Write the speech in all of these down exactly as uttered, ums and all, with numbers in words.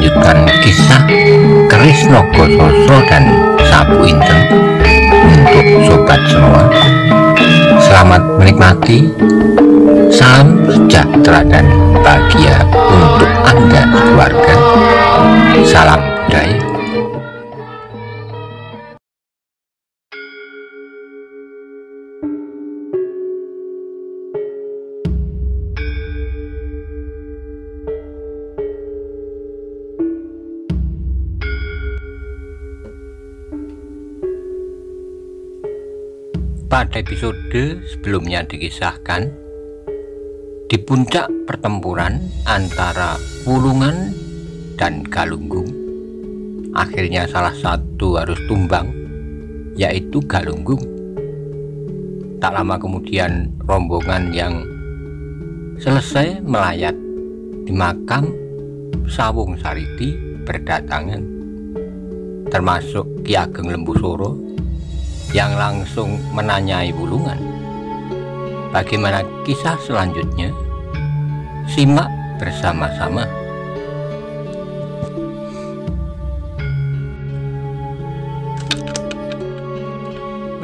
melanjutkan kisah keris Nogososro dan Sabuk Inten. Untuk sobat semua, selamat menikmati. Salam sejahtera dan bahagia untuk Anda keluarga. Salam budaya. Pada episode sebelumnya dikisahkan di puncak pertempuran antara Wulungan dan Galunggung, akhirnya salah satu harus tumbang, yaitu Galunggung. Tak lama kemudian rombongan yang selesai melayat di makam Sawung Sariti berdatangan, termasuk Ki Ageng Lembusoro yang langsung menanyai Wulungan bagaimana kisah selanjutnya. Simak bersama-sama.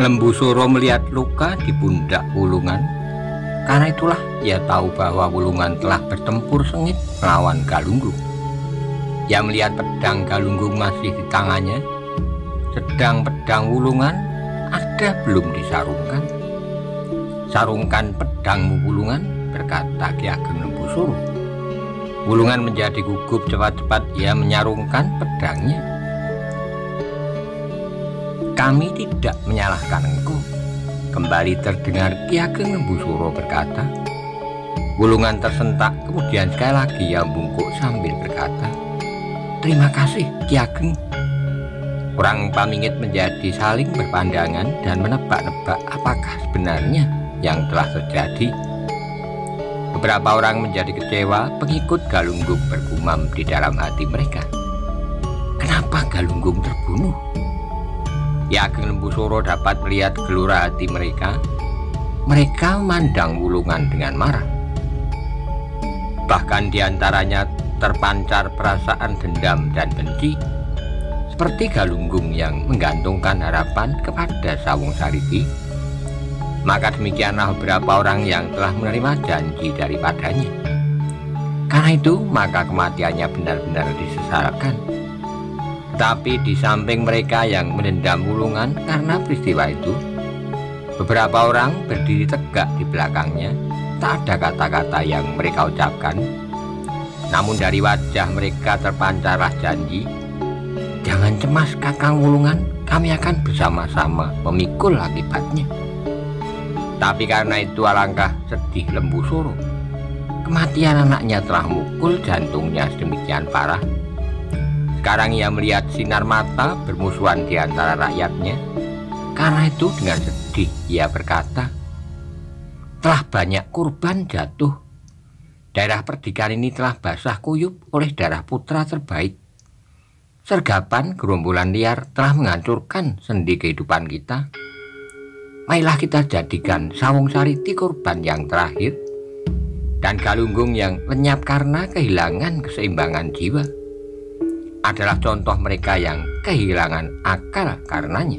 Lembu Suro melihat luka di pundak Wulungan, karena itulah ia tahu bahwa Wulungan telah bertempur sengit melawan Galunggung. Ia melihat pedang Galunggung masih di tangannya, sedang pedang Wulungan ada belum disarungkan. "Sarungkan pedangmu Wulungan," berkata Ki Ageng Nembusuro. Wulungan menjadi gugup, cepat-cepat ia menyarungkan pedangnya. "Kami tidak menyalahkan engkau," kembali terdengar Ki Ageng Nembusuro berkata. Wulungan tersentak, kemudian sekali lagi ia bungkuk sambil berkata, "Terima kasih Ki Ageng." Orang Pamingit menjadi saling berpandangan dan menebak-nebak apakah sebenarnya yang telah terjadi. Beberapa orang menjadi kecewa, pengikut Galunggung bergumam di dalam hati mereka, "Kenapa Galunggung terbunuh?" Ki Ageng Lembusoro dapat melihat gelora hati mereka. Mereka memandang Wulungan dengan marah. Bahkan diantaranya terpancar perasaan dendam dan benci, seperti Galunggung yang menggantungkan harapan kepada Sawung Sariti. Maka demikianlah beberapa orang yang telah menerima janji daripadanya. Karena itu maka kematiannya benar-benar disesalkan. Tetapi di samping mereka yang mendendam Wulungan karena peristiwa itu, beberapa orang berdiri tegak di belakangnya. Tak ada kata-kata yang mereka ucapkan, namun dari wajah mereka terpancarlah janji, "Jangan cemas Kakang Wulungan, kami akan bersama-sama memikul akibatnya." Tapi karena itu alangkah sedih Lembu Suro. Kematian anaknya telah mukul jantungnya sedemikian parah. Sekarang ia melihat sinar mata bermusuhan di antara rakyatnya. Karena itu dengan sedih ia berkata, "Telah banyak korban jatuh. Daerah perdikan ini telah basah kuyup oleh darah putra terbaik. Sergapan gerombolan liar telah menghancurkan sendi kehidupan kita. Marilah kita jadikan Sawung Sariti korban yang terakhir, dan Galunggung yang lenyap karena kehilangan keseimbangan jiwa adalah contoh mereka yang kehilangan akal karenanya."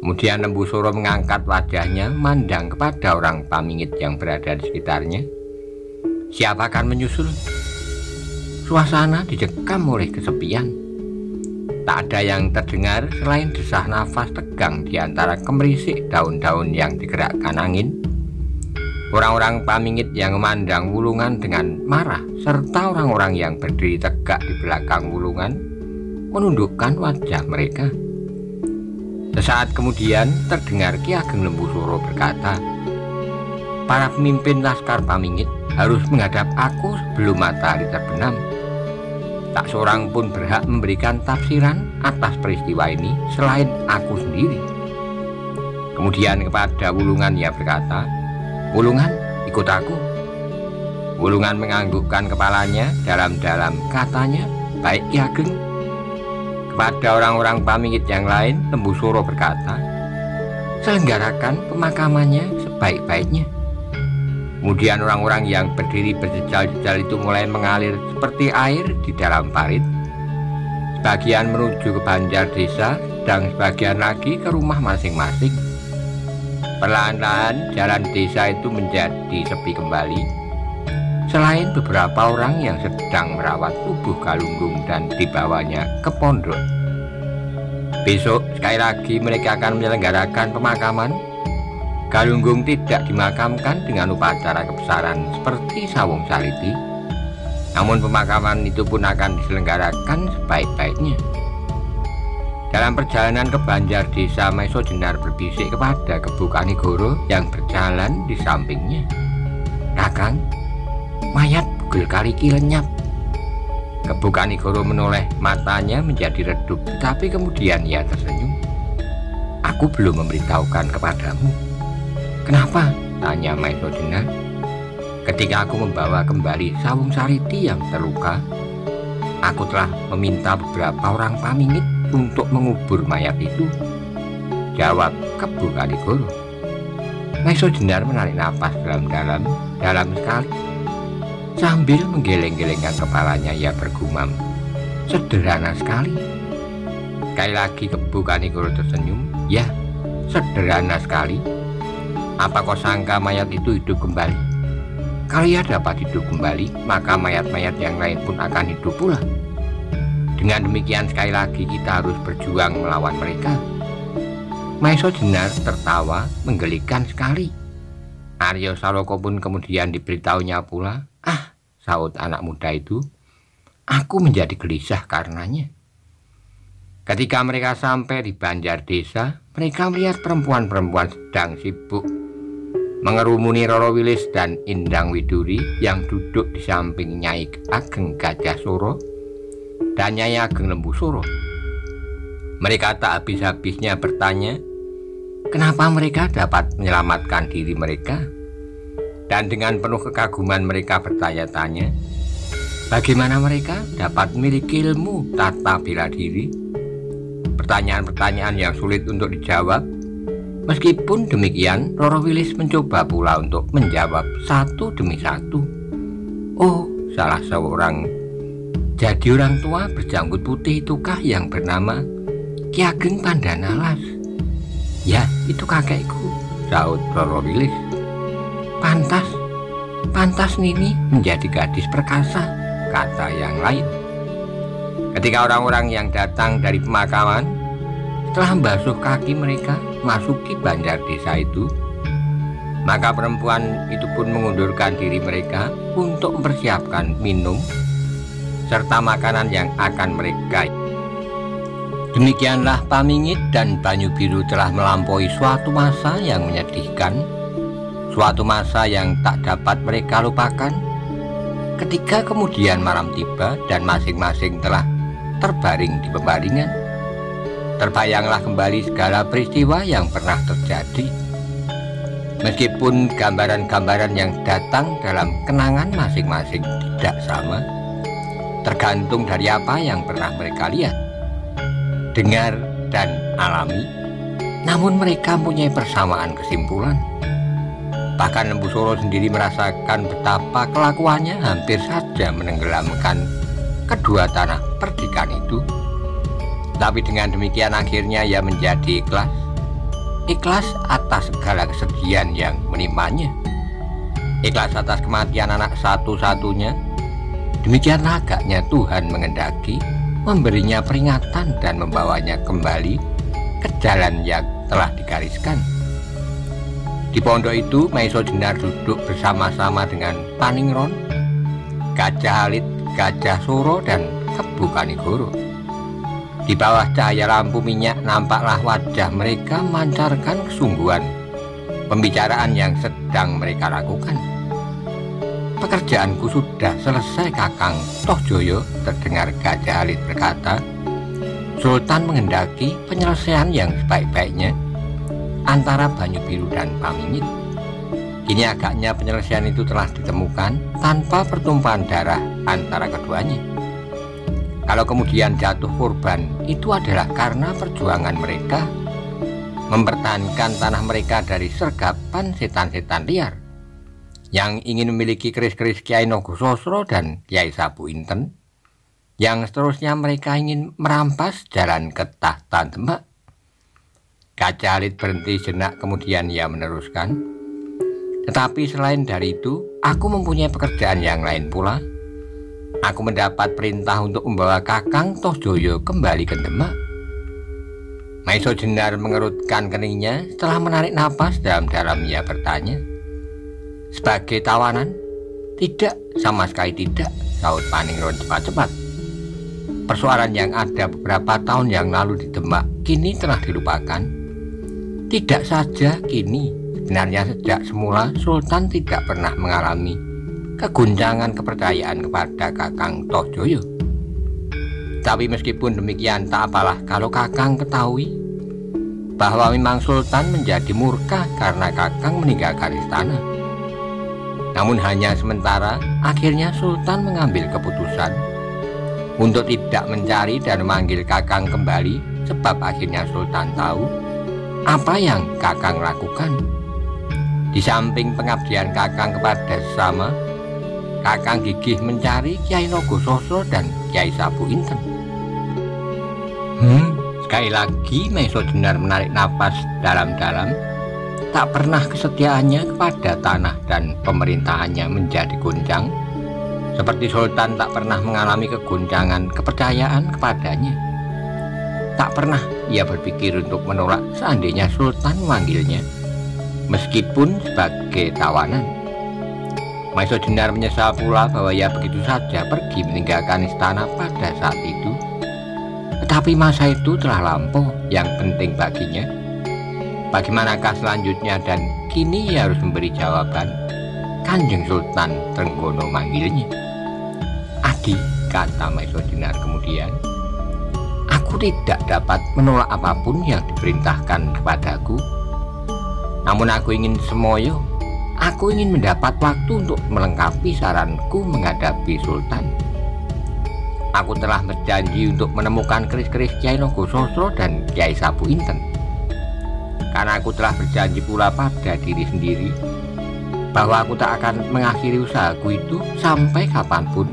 Kemudian Nembusoro mengangkat wajahnya, mandang kepada orang Pamingit yang berada di sekitarnya. "Siapa akan menyusul?" Suasana dicekam oleh kesepian. Tak ada yang terdengar selain desah nafas tegang di antara kemerisik daun-daun yang digerakkan angin. Orang-orang Pamingit yang memandang Wulungan dengan marah, serta orang-orang yang berdiri tegak di belakang Wulungan, menundukkan wajah mereka. Sesaat kemudian terdengar Ki Ageng Lembusoro berkata, "Para pemimpin laskar Pamingit harus menghadap aku sebelum matahari terbenam. Tak seorang pun berhak memberikan tafsiran atas peristiwa ini selain aku sendiri." Kemudian kepada Wulungan ia berkata, "Wulungan, ikut aku." Wulungan menganggukkan kepalanya. Dalam-dalam katanya, "Baik Ki Ageng." Kepada orang-orang Pamingit yang lain Lembusoro berkata, "Selenggarakan pemakamannya sebaik-baiknya." Kemudian orang-orang yang berdiri berjejal-jejal itu mulai mengalir seperti air di dalam parit. Sebagian menuju ke Banjar Desa dan sebagian lagi ke rumah masing-masing. Perlahan-lahan jalan desa itu menjadi sepi kembali. Selain beberapa orang yang sedang merawat tubuh Galunggung dan dibawanya ke pondok. Besok sekali lagi mereka akan menyelenggarakan pemakaman. Galunggung tidak dimakamkan dengan upacara kebesaran seperti Sawung Sariti, namun pemakaman itu pun akan diselenggarakan sebaik-baiknya. Dalam perjalanan ke Banjar Desa, Mahesa Jenar berbisik kepada Kebo Kanigoro yang berjalan di sampingnya, "Kakang, mayat Bugel Kaliki lenyap." Kebo Kanigoro menoleh, matanya menjadi redup, tapi kemudian ia tersenyum. "Aku belum memberitahukan kepadamu." "Kenapa?" tanya Mahesa Jenar. "Ketika aku membawa kembali Sawung Sariti yang terluka, aku telah meminta beberapa orang Pamingit untuk mengubur mayat itu," jawab Kebo Kanigoro. Mahesa Jenar menarik napas dalam-dalam, dalam sekali. Sambil menggeleng-gelengkan kepalanya, ia bergumam, "Sederhana sekali." Sekali lagi Kebo Kanigoro tersenyum, "Ya, sederhana sekali. Apa kau sangka mayat itu hidup kembali? Kalau ia dapat hidup kembali, maka mayat-mayat yang lain pun akan hidup pula. Dengan demikian sekali lagi kita harus berjuang melawan mereka." Mahesa Jenar tertawa menggelikan sekali. Aryo Saloko pun kemudian diberitahunya pula. "Ah," sahut anak muda itu, "aku menjadi gelisah karenanya." Ketika mereka sampai di Banjar Desa, mereka melihat perempuan-perempuan sedang sibuk mengerumuni Roro Wilis dan Indang Widuri yang duduk di samping Nyai Ageng Gajah Soro dan Nyai Ageng Lembu Suro. Mereka tak habis-habisnya bertanya kenapa mereka dapat menyelamatkan diri mereka, dan dengan penuh kekaguman mereka bertanya-tanya bagaimana mereka dapat memiliki ilmu tata bela diri. Pertanyaan-pertanyaan yang sulit untuk dijawab. Meskipun demikian, Roro Wilis mencoba pula untuk menjawab satu demi satu. "Oh, salah seorang jadi orang tua berjanggut putih itukah yang bernama Ki Ageng Pandanalas?" "Ya, itu kakekku," sahut Roro Wilis. "Pantas, pantas Nini menjadi gadis perkasa," kata yang lain. Ketika orang-orang yang datang dari pemakaman telah membasuh kaki mereka masuki Banjar Desa itu, maka perempuan itu pun mengundurkan diri mereka untuk mempersiapkan minum serta makanan yang akan mereka. Demikianlah Pamingit dan Banyu Biru telah melampaui suatu masa yang menyedihkan, suatu masa yang tak dapat mereka lupakan. Ketika kemudian malam tiba dan masing-masing telah terbaring di pembaringan, terbayanglah kembali segala peristiwa yang pernah terjadi. Meskipun gambaran-gambaran yang datang dalam kenangan masing-masing tidak sama, tergantung dari apa yang pernah mereka lihat, dengar, dan alami, namun mereka mempunyai persamaan kesimpulan. Bahkan Lembu Suro sendiri merasakan betapa kelakuannya hampir saja menenggelamkan kedua tanah perdikan itu. Tapi dengan demikian akhirnya ia menjadi ikhlas, ikhlas atas segala kesedihan yang menimpanya, ikhlas atas kematian anak satu-satunya. Demikianlah agaknya Tuhan mengendaki, memberinya peringatan dan membawanya kembali ke jalan yang telah digariskan. Di pondok itu Mahesa Jenar duduk bersama-sama dengan Paningron, Gajah Alit, Gajah Suro, dan Kebo Kanigoro. Di bawah cahaya lampu minyak nampaklah wajah mereka memancarkan kesungguhan pembicaraan yang sedang mereka lakukan. "Pekerjaanku sudah selesai, Kakang Tohjoyo," terdengar Gajah Alit berkata. "Sultan menghendaki penyelesaian yang sebaik-baiknya antara Banyu Biru dan Pamingit. Kini agaknya penyelesaian itu telah ditemukan tanpa pertumpahan darah antara keduanya. Kalau kemudian jatuh korban, itu adalah karena perjuangan mereka mempertahankan tanah mereka dari sergapan setan-setan liar. yang ingin memiliki keris-keris Kiai Nogososro dan Kiai Sabuk Inten, yang seterusnya mereka ingin merampas jalan ke tahta Demak. Gajah Alit berhenti sejenak, kemudian ia meneruskan, "Tetapi selain dari itu, aku mempunyai pekerjaan yang lain pula. Aku mendapat perintah untuk membawa Kakang Tohjoyo kembali ke Demak." Mahesa Jenar mengerutkan keningnya. Setelah menarik napas dalam-dalam, ia bertanya, "Sebagai tawanan?" "Tidak, sama sekali tidak," saud Paningron cepat-cepat. "Persoalan yang ada beberapa tahun yang lalu di Demak kini telah dilupakan. Tidak saja kini, sebenarnya sejak semula Sultan tidak pernah mengalami keguncangan kepercayaan kepada Kakang Tohjoyo. Tapi meskipun demikian, tak apalah kalau Kakang ketahui bahwa memang Sultan menjadi murka karena Kakang meninggalkan istana. Namun hanya sementara. Akhirnya Sultan mengambil keputusan untuk tidak mencari dan memanggil Kakang kembali, sebab akhirnya Sultan tahu apa yang Kakang lakukan. Di samping pengabdian Kakang kepada sesama, Kakang gigih mencari Kiai Nogososro dan Kiai Sabuk Inten." Hmm, sekali lagi Mahesa Jenar menarik napas dalam-dalam. Tak pernah kesetiaannya kepada tanah dan pemerintahannya menjadi goncang. Seperti Sultan tak pernah mengalami kegoncangan kepercayaan kepadanya. Tak pernah ia berpikir untuk menolak seandainya Sultan memanggilnya, meskipun sebagai tawanan. Mahesa Jenar menyesal pula bahwa ia begitu saja pergi meninggalkan istana pada saat itu. Tetapi masa itu telah lampau. Yang penting baginya, bagaimanakah selanjutnya, dan kini ia harus memberi jawaban. Kanjeng Sultan Trenggono manggilnya. "Adi," kata Mahesa Jenar kemudian, "aku tidak dapat menolak apapun yang diperintahkan kepadaku. Namun aku ingin semoyo. Aku ingin mendapat waktu untuk melengkapi saranku menghadapi Sultan. Aku telah berjanji untuk menemukan keris-keris Kiai Nogososro dan Kiai Sabuk Inten. Karena aku telah berjanji pula pada diri sendiri bahwa aku tak akan mengakhiri usahaku itu sampai kapanpun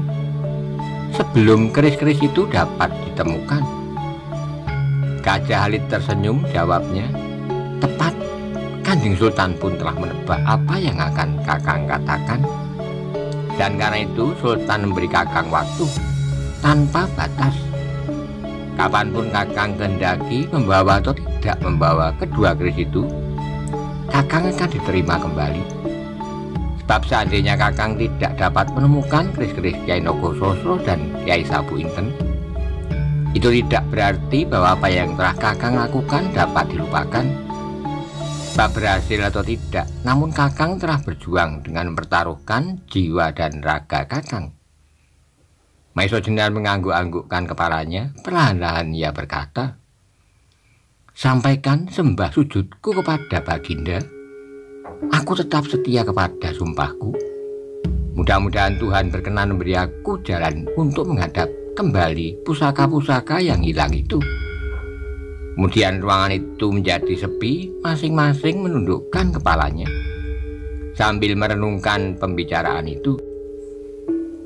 sebelum keris-keris itu dapat ditemukan." Gajah Alit tersenyum, jawabnya, "Tepat, Kanjeng Sultan pun telah menebak apa yang akan Kakang katakan. Dan karena itu Sultan memberi Kakang waktu tanpa batas. Kapanpun Kakang kehendaki membawa atau tidak membawa kedua keris itu, Kakang akan diterima kembali. Sebab seandainya Kakang tidak dapat menemukan keris-keris Kiai Nogososro dan Kiai Sabuk Inten, itu tidak berarti bahwa apa yang telah Kakang lakukan dapat dilupakan. Tak berhasil atau tidak, namun Kakang telah berjuang dengan mempertaruhkan jiwa dan raga Kakang." Mahesa Jenar mengangguk-anggukkan kepalanya. Perlahan-lahan ia berkata, "Sampaikan sembah sujudku kepada Baginda. Aku tetap setia kepada sumpahku. Mudah-mudahan Tuhan berkenan memberi aku jalan untuk menghadap kembali pusaka-pusaka yang hilang itu." Kemudian ruangan itu menjadi sepi. Masing-masing menundukkan kepalanya sambil merenungkan pembicaraan itu.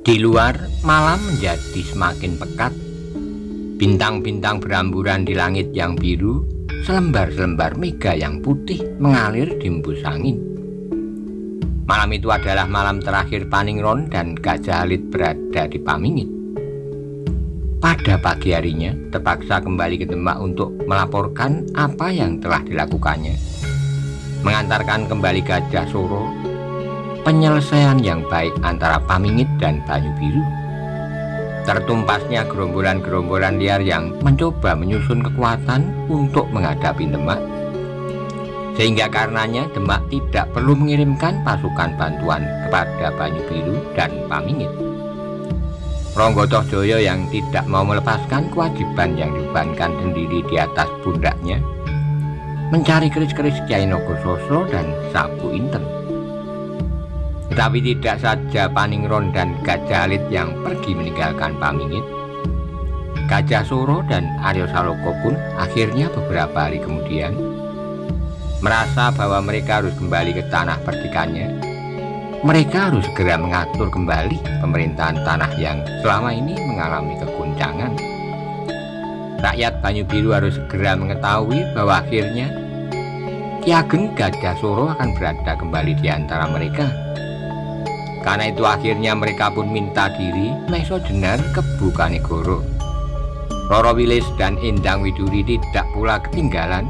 Di luar, malam menjadi semakin pekat. Bintang-bintang berhamburan di langit yang biru. Selembar-selembar mega yang putih mengalir di embus angin. Malam itu adalah malam terakhir Paningron dan Gajah Alit berada di Pamingit. Pada pagi harinya, terpaksa kembali ke Demak untuk melaporkan apa yang telah dilakukannya, mengantarkan kembali Gajah Suro, penyelesaian yang baik antara Pamingit dan Banyu Biru, tertumpasnya gerombolan-gerombolan liar yang mencoba menyusun kekuatan untuk menghadapi Demak, sehingga karenanya Demak tidak perlu mengirimkan pasukan bantuan kepada Banyu Biru dan Pamingit. Ronggotoh joyo yang tidak mau melepaskan kewajiban yang dibebankan sendiri di atas pundaknya, mencari keris-keris Kiai Nogososro dan Sabuk Inten. Tetapi tidak saja Paningron dan Gajah Alit yang pergi meninggalkan Pamingit. Gajah Suro dan Aryo Saloko pun akhirnya beberapa hari kemudian merasa bahwa mereka harus kembali ke tanah pertikannya mereka harus segera mengatur kembali pemerintahan tanah yang selama ini mengalami keguncangan. Rakyat Banyu Biru harus segera mengetahui bahwa akhirnya Ki Ageng Gajah Soro akan berada kembali di antara mereka. Karena itu akhirnya mereka pun minta diri Mahesa Jenar Kebo Kanigoro. Roro Wilis dan Indang Widuri tidak pula ketinggalan.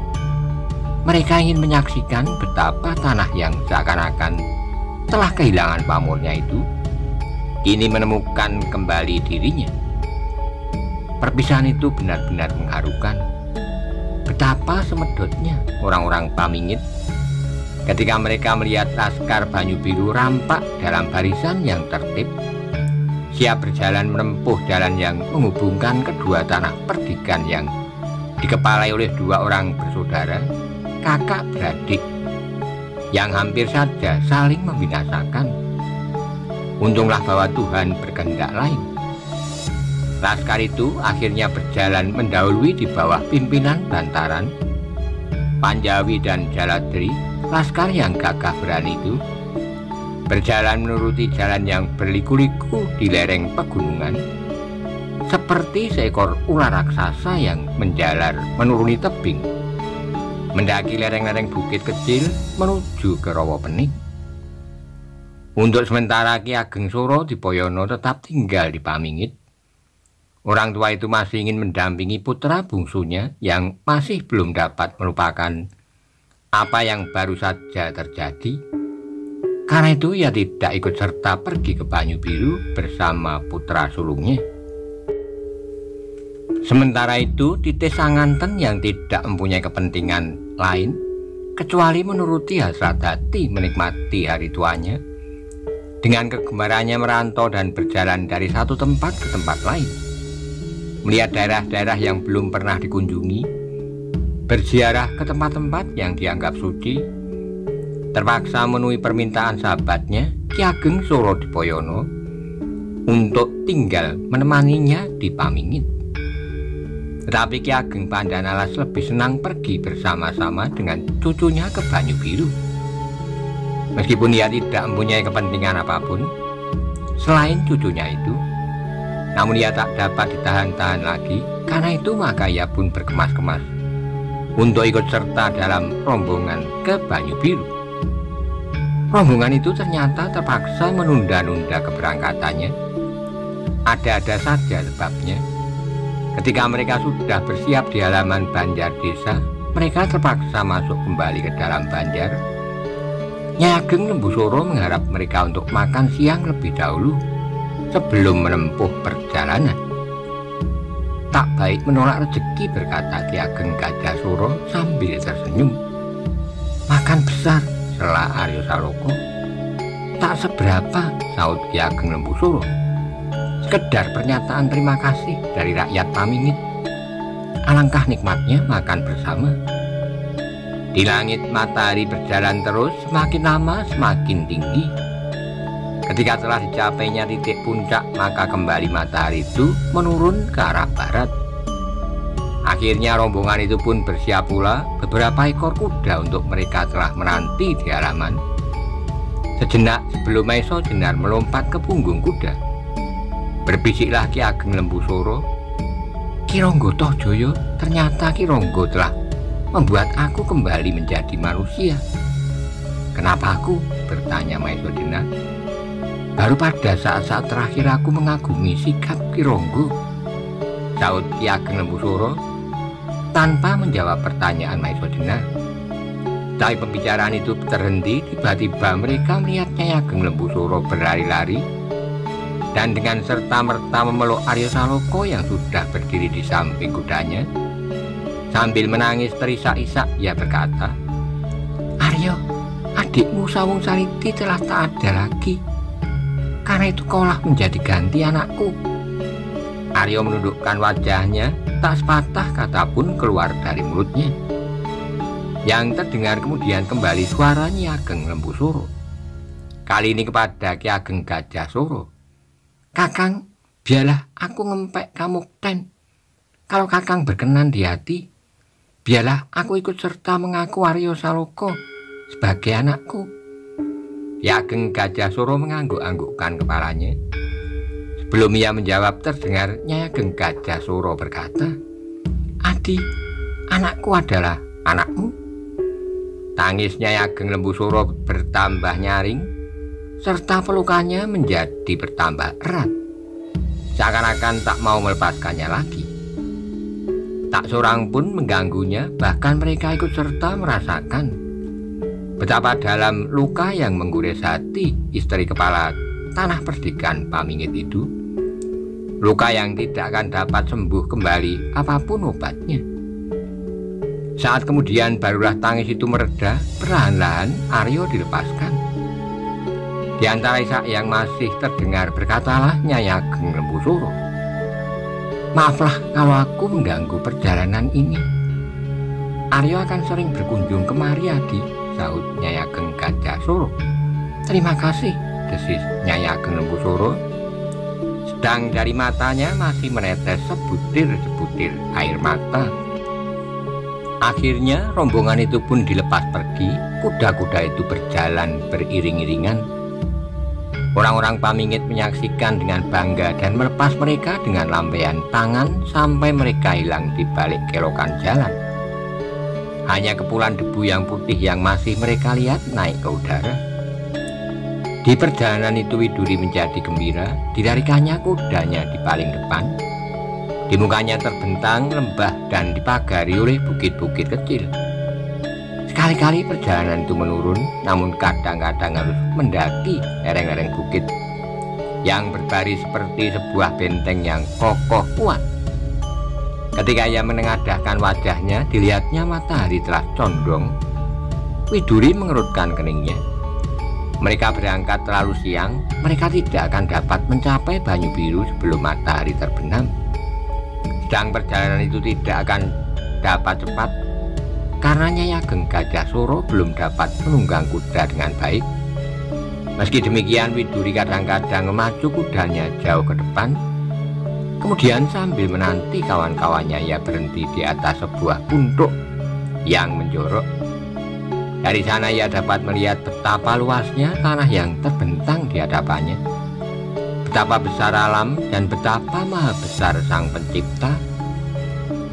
Mereka ingin menyaksikan betapa tanah yang seakan-akan telah kehilangan pamornya itu kini menemukan kembali dirinya. Perpisahan itu benar-benar mengharukan. Betapa semedotnya orang-orang Pamingit ketika mereka melihat laskar Banyu Biru rampak dalam barisan yang tertib, siap berjalan menempuh jalan yang menghubungkan kedua tanah perdikan yang dikepalai oleh dua orang bersaudara, kakak beradik, yang hampir saja saling membinasakan. Untunglah bahwa Tuhan berkehendak lain. Laskar itu akhirnya berjalan mendahului di bawah pimpinan Tantaran Panjawi dan Jaladri. Laskar yang gagah berani itu berjalan menuruti jalan yang berliku-liku di lereng pegunungan, seperti seekor ular raksasa yang menjalar menuruni tebing, mendaki lereng-lereng bukit kecil menuju ke Rawa Pening. Untuk sementara Ki Ageng Soro di Poyono tetap tinggal di Pamingit. Orang tua itu masih ingin mendampingi putra bungsunya yang masih belum dapat melupakan apa yang baru saja terjadi. Karena itu ia tidak ikut serta pergi ke Banyu Biru bersama putra sulungnya. Sementara itu, Titis Sanganten yang tidak mempunyai kepentingan lain kecuali menuruti hasrat hati menikmati hari tuanya, dengan kegemarannya merantau dan berjalan dari satu tempat ke tempat lain, melihat daerah-daerah yang belum pernah dikunjungi, berziarah ke tempat-tempat yang dianggap suci, terpaksa memenuhi permintaan sahabatnya Ki Ageng Soro di Poyono untuk tinggal menemaninya di Pamingit. Tetapi Ki Ageng Pandanalas lebih senang pergi bersama-sama dengan cucunya ke Banyu Biru. Meskipun ia tidak mempunyai kepentingan apapun selain cucunya itu, namun ia tak dapat ditahan-tahan lagi. Karena itu maka ia pun berkemas-kemas untuk ikut serta dalam rombongan ke Banyu Biru. Rombongan itu ternyata terpaksa menunda-nunda keberangkatannya. Ada-ada saja sebabnya. Ketika mereka sudah bersiap di halaman Banjar Desa, mereka terpaksa masuk kembali ke dalam banjar. Nyai Ageng Lembusoro mengharap mereka untuk makan siang lebih dahulu sebelum menempuh perjalanan. Tak baik menolak rezeki, berkata Ki Ageng Gajah Soro sambil tersenyum. Makan besar, sela Aryo Saloko. Tak seberapa, sahut Ki Ageng Lembusoro. Sekedar pernyataan terima kasih dari rakyat Pamingit. Alangkah nikmatnya makan bersama. Di langit matahari berjalan terus, semakin lama semakin tinggi. Ketika telah dicapainya titik puncak, maka kembali matahari itu menurun ke arah barat. Akhirnya rombongan itu pun bersiap pula beberapa ekor kuda untuk mereka telah menanti di halaman. Sejenak sebelum Mahesa Jenar melompat ke punggung kuda, berbisiklah Ki Ageng Lembusoro, Ki Ronggotoh joyo, ternyata Ki Ronggo telah membuat aku kembali menjadi manusia. Kenapa aku? Bertanya Mahesa Jenar. Baru pada saat-saat terakhir aku mengagumi sikap Ki Ronggo, sahut Ki Ageng Lembusoro tanpa menjawab pertanyaan Mahesa Jenar. Tapi pembicaraan itu terhenti. Tiba-tiba mereka melihatnya Ageng Lembusoro berlari-lari dan dengan serta-merta memeluk Aryo Saloko yang sudah berdiri di samping kudanya. Sambil menangis terisak-isak ia berkata, Aryo, adikmu Sawung Sariti telah tak ada lagi. Karena itu kaulah menjadi ganti anakku. Aryo menundukkan wajahnya, tak sepatah kata pun keluar dari mulutnya. Yang terdengar kemudian kembali suaranya Ageng Lembusoro, kali ini kepada Ki Ageng Gajah Soro. Kakang, biarlah aku ngempek kamu ten. Kalau kakang berkenan di hati, biarlah aku ikut serta mengaku Aryo Saloko sebagai anakku. Ki Ageng Gajah Soro mengangguk-anggukkan kepalanya. Sebelum ia menjawab, terdengar Nyai Ageng Gajah Soro berkata, "Adi, anakku adalah anakmu." Tangis Nyai Ageng Lembusoro bertambah nyaring, serta pelukannya menjadi bertambah erat, seakan-akan tak mau melepaskannya lagi. Tak seorang pun mengganggunya, bahkan mereka ikut serta merasakan betapa dalam luka yang menggores hati istri kepala tanah perdikan Pamingit itu. Luka yang tidak akan dapat sembuh kembali apapun obatnya. Saat kemudian barulah tangis itu mereda. Perlahan-lahan Aryo dilepaskan. Di antara isak yang masih terdengar, berkatalah Nyai Ageng Lembusoro, "Maaflah kalau aku mengganggu perjalanan ini. Aryo akan sering berkunjung kemari, Adi," sahut Nyai Ageng Gajah Soro. "Terima kasih," desis Nyai Ageng Lembusoro. Sedang dari matanya masih menetes sebutir-sebutir air mata. Akhirnya rombongan itu pun dilepas pergi. Kuda-kuda itu berjalan beriring-iringan. Orang-orang Pamingit menyaksikan dengan bangga dan melepas mereka dengan lambaian tangan sampai mereka hilang di balik kelokan jalan. Hanya kepulan debu yang putih yang masih mereka lihat naik ke udara. Di perjalanan itu Widuri menjadi gembira. Dilarikannya kudanya di paling depan. Di mukanya terbentang lembah dan dipagari oleh bukit-bukit kecil. Sekali-kali perjalanan itu menurun, namun kadang-kadang harus mendaki lereng-lereng bukit yang berbaris seperti sebuah benteng yang kokoh kuat. Ketika ia menengadahkan wajahnya, dilihatnya matahari telah condong. Widuri mengerutkan keningnya. Mereka berangkat terlalu siang. Mereka tidak akan dapat mencapai Banyu Biru sebelum matahari terbenam. Sedang perjalanan itu tidak akan dapat cepat, karena Nyai Ageng Gajah Soro belum dapat menunggang kuda dengan baik. Meski demikian, Widuri kadang-kadang memacu kudanya jauh ke depan. Kemudian sambil menanti kawan-kawannya, ia berhenti di atas sebuah punduk yang menjorok. Dari sana ia dapat melihat betapa luasnya tanah yang terbentang di hadapannya, betapa besar alam dan betapa maha besar Sang Pencipta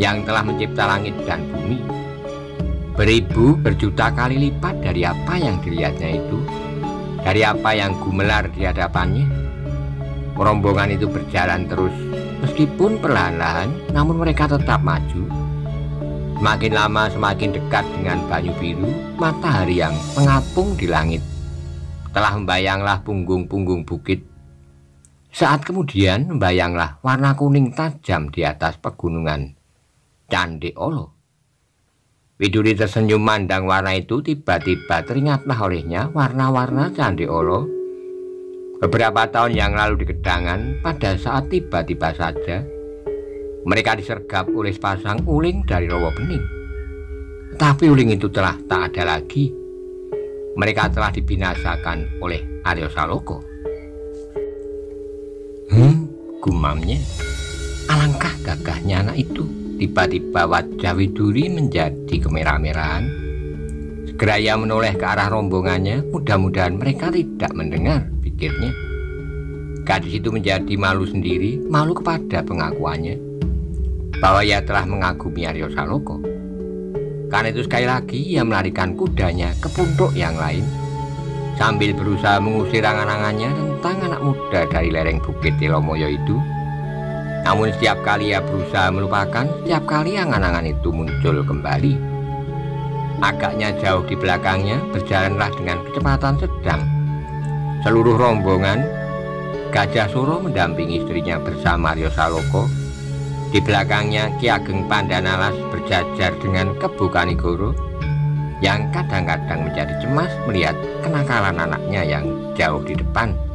yang telah mencipta langit dan bumi. Beribu berjuta kali lipat dari apa yang dilihatnya itu, dari apa yang gumelar di hadapannya. Rombongan itu berjalan terus. Meskipun perlahan-lahan, namun mereka tetap maju. Semakin lama semakin dekat dengan Banyu Biru. Matahari yang mengapung di langit telah membayanglah punggung-punggung bukit. Saat kemudian membayanglah warna kuning tajam di atas pegunungan Candi Olo. Widuri tersenyum mandang warna itu. Tiba-tiba teringatlah olehnya warna-warna Candi Olo beberapa tahun yang lalu di Gedangan. Pada saat tiba-tiba saja mereka disergap oleh sepasang uling dari Rawa Pening. Tapi uling itu telah tak ada lagi. Mereka telah dibinasakan oleh Aryo Saloko. Hmm, gumamnya. Alangkah gagahnya anak itu. Tiba-tiba wajah Widuri menjadi kemerah-merahan. Segera ia menoleh ke arah rombongannya. Mudah-mudahan mereka tidak mendengar, pikirnya. Gadis itu menjadi malu sendiri, malu kepada pengakuannya bahwa ia telah mengagumi Aryo Saloko. Karena itu sekali lagi ia melarikan kudanya ke punduk yang lain, sambil berusaha mengusir angan-angannya tentang anak muda dari lereng bukit Tilomoyo itu. Namun setiap kali ia berusaha melupakan, setiap kali angan-angan itu muncul kembali. Agaknya jauh di belakangnya, berjalanlah dengan kecepatan sedang seluruh rombongan. Gajah Suro mendampingi istrinya bersama Aryo Saloko. Di belakangnya Ki Ageng Pandanalas berjajar dengan Kebo Kanigoro yang kadang-kadang menjadi cemas melihat kenakalan anaknya yang jauh di depan.